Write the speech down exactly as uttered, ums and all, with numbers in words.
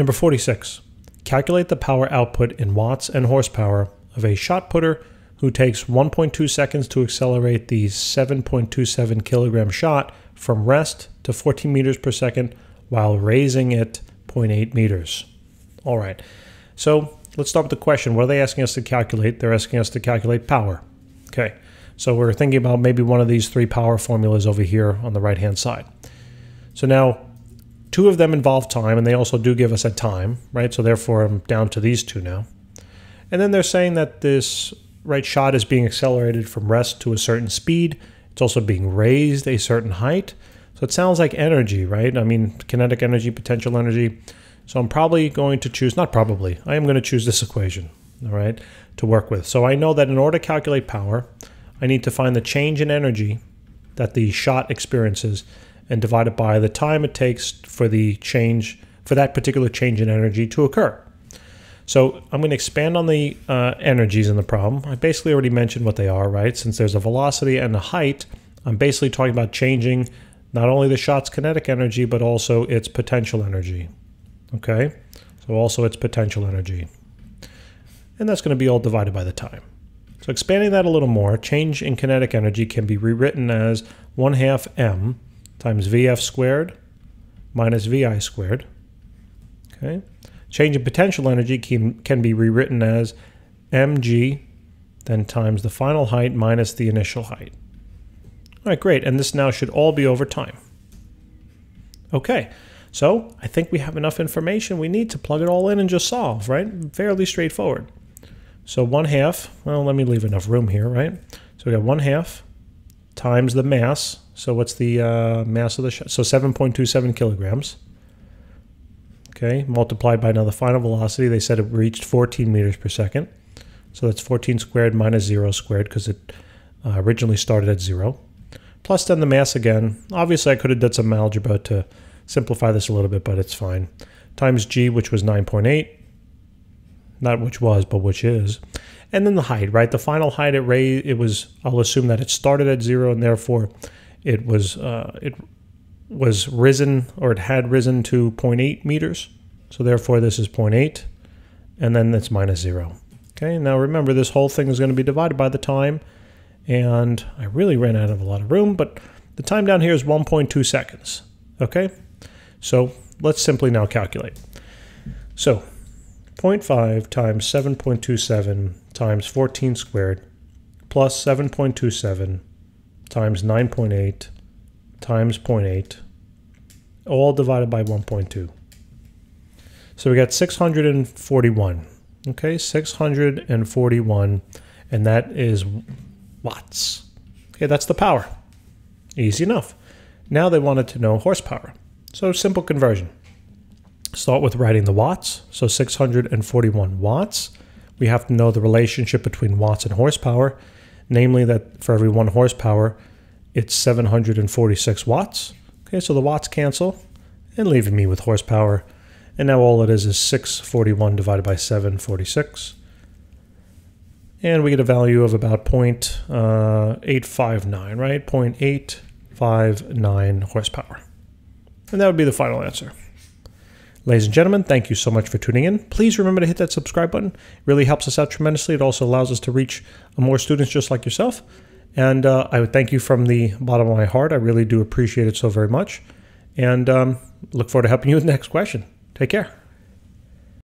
Number forty-six, calculate the power output in watts and horsepower of a shot putter who takes one point two seconds to accelerate the seven point two seven kilogram shot from rest to fourteen meters per second while raising it zero point eight meters. All right, so let's start with the question. What are they asking us to calculate? They're asking us to calculate power. Okay, so we're thinking about maybe one of these three power formulas over here on the right-hand side. So now, two of them involve time, and they also do give us a time, right? So therefore, I'm down to these two now. And then they're saying that this right shot is being accelerated from rest to a certain speed. It's also being raised a certain height. So it sounds like energy, right? I mean, kinetic energy, potential energy. So I'm probably going to choose, not probably, I am going to choose this equation, all right, to work with. So I know that in order to calculate power, I need to find the change in energy that the shot experiences and divide it by the time it takes for the change, for that particular change in energy to occur. So I'm going to expand on the uh, energies in the problem. I basically already mentioned what they are, right? Since there's a velocity and a height, I'm basically talking about changing not only the shot's kinetic energy, but also its potential energy. Okay, so also its potential energy. And that's going to be all divided by the time. So expanding that a little more, change in kinetic energy can be rewritten as one half m times V F squared minus V I squared. Okay, change in potential energy can, can be rewritten as mg then times the final height minus the initial height. All right, great, and this now should all be over time. Okay. So I think we have enough information we need to plug it all in and just solve, right? Fairly straightforward. So one half, well, let me leave enough room here, right? So we got one half times the mass. So what's the uh, mass of the shot? So seven point two seven kilograms. Okay, multiplied by now the final velocity. They said it reached fourteen meters per second. So that's fourteen squared minus zero squared because it uh, originally started at zero. Plus then the mass again. Obviously I could have done some algebra to simplify this a little bit, but it's fine. Times g, which was nine point eight. Not which was, but which is. And then the height, right? The final height it raised, it was, I'll assume that it started at zero, and therefore it was, uh, it was risen, or it had risen to zero point eight meters. So therefore this is zero point eight, and then it's minus zero. Okay, now remember this whole thing is going to be divided by the time, and I really ran out of a lot of room, but the time down here is one point two seconds, okay? So let's simply now calculate. So zero point five times seven point two seven times fourteen squared plus seven point two seven times nine point eight times zero point eight, all divided by one point two. So we got six hundred forty-one, okay, six hundred forty-one, and that is watts. Okay, that's the power. Easy enough. Now they wanted to know horsepower. So simple conversion. Start with writing the watts, so six hundred forty-one watts. We have to know the relationship between watts and horsepower, namely that for every one horsepower, it's seven hundred forty-six watts. Okay, so the watts cancel and leaving me with horsepower. And now all it is is six hundred forty-one divided by seven hundred forty-six. And we get a value of about zero point eight five nine, right? zero point eight five nine horsepower. And that would be the final answer. Ladies and gentlemen, thank you so much for tuning in. Please remember to hit that subscribe button. It really helps us out tremendously. It also allows us to reach more students just like yourself. And uh, I would thank you from the bottom of my heart. I really do appreciate it so very much. And um, look forward to helping you with the next question. Take care.